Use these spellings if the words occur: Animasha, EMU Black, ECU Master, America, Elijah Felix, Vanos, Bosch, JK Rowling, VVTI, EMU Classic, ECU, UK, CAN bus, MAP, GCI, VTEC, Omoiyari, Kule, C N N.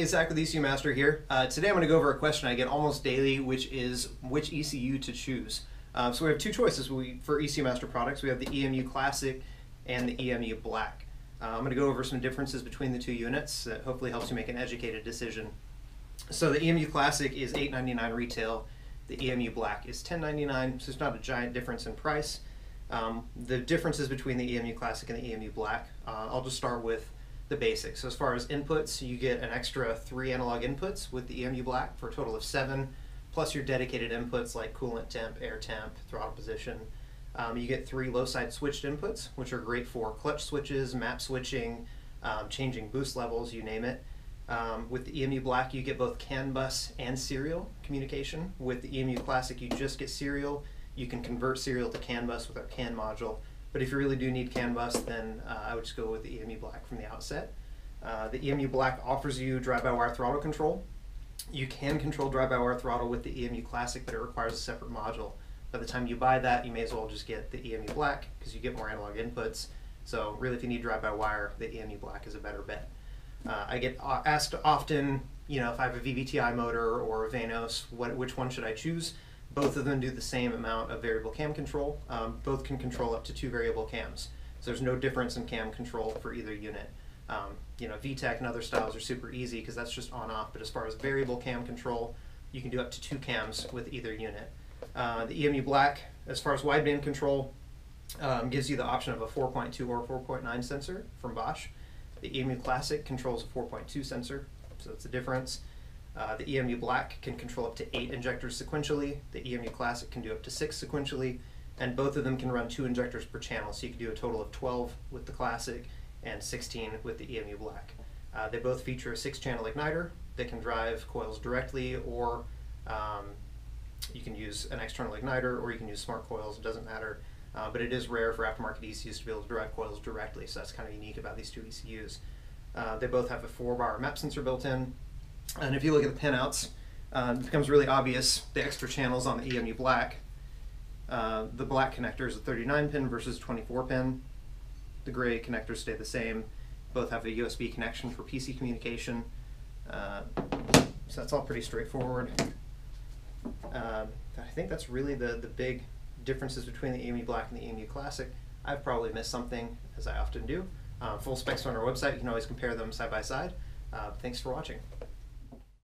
Hey, Zach with ECU Master here. Today I'm going to go over a question I get almost daily, which is which ECU to choose. So we have two choices for ECU Master products. We have the EMU Classic and the EMU Black. I'm going to go over some differences between the two units that hopefully helps you make an educated decision. So the EMU Classic is $899 retail. The EMU Black is $1099, so it's not a giant difference in price. The differences between the EMU Classic and the EMU Black, I'll just start with the basics. So as far as inputs, you get an extra 3 analog inputs with the EMU Black for a total of 7, plus your dedicated inputs like coolant temp, air temp, throttle position. You get 3 low side switched inputs, which are great for clutch switches, map switching, changing boost levels, you name it. With the EMU Black, you get both CAN bus and serial communication. With the EMU Classic, you just get serial. You can convert serial to CAN bus with our CAN module. But if you really do need CAN bus, then I would just go with the EMU Black from the outset. The EMU Black offers you drive-by-wire throttle control. You can control drive-by-wire throttle with the EMU Classic, but it requires a separate module. By the time you buy that, you may as well just get the EMU Black because you get more analog inputs. So really, if you need drive-by-wire, the EMU Black is a better bet. I get asked often, if I have a VVTI motor or a Vanos, which one should I choose? Both of them do the same amount of variable cam control. Both can control up to 2 variable cams. So there's no difference in cam control for either unit. VTEC and other styles are super easy because that's just on-off. But as far as variable cam control, you can do up to 2 cams with either unit. The EMU Black, as far as wideband control, gives you the option of a 4.2 or 4.9 sensor from Bosch. The EMU Classic controls a 4.2 sensor, so that's the difference. The EMU Black can control up to 8 injectors sequentially. The EMU Classic can do up to 6 sequentially, and both of them can run 2 injectors per channel, so you can do a total of 12 with the Classic and 16 with the EMU Black. They both feature a 6-channel igniter that can drive coils directly, or you can use an external igniter, or you can use smart coils, it doesn't matter. But it is rare for aftermarket ECUs to be able to drive coils directly, so that's kind of unique about these two ECUs. They both have a 4-bar MAP sensor built in, and if you look at the pinouts, it becomes really obvious the extra channels on the EMU Black. The black connector is a 39-pin versus 24-pin. The gray connectors stay the same. Both have a USB connection for PC communication, so that's all pretty straightforward. I think that's really the big differences between the EMU Black and the EMU Classic. I've probably missed something, as I often do. Full specs on our website. You can always compare them side by side. Thanks for watching.